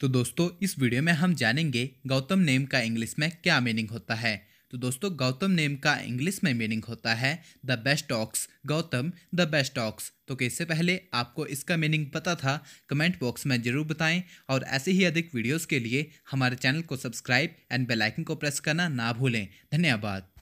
तो दोस्तों इस वीडियो में हम जानेंगे गौतम नेम का इंग्लिश में क्या मीनिंग होता है। तो दोस्तों गौतम नेम का इंग्लिश में मीनिंग होता है the best ox, Gautam the best ox. तो इससे पहले आपको इसका मीनिंग पता था? कमेंट बॉक्स में ज़रूर बताएं और ऐसे ही अधिक वीडियोस के लिए हमारे चैनल को सब्सक्राइब एंड बेल आइकन को प्रेस करना ना भूलें। धन्यवाद।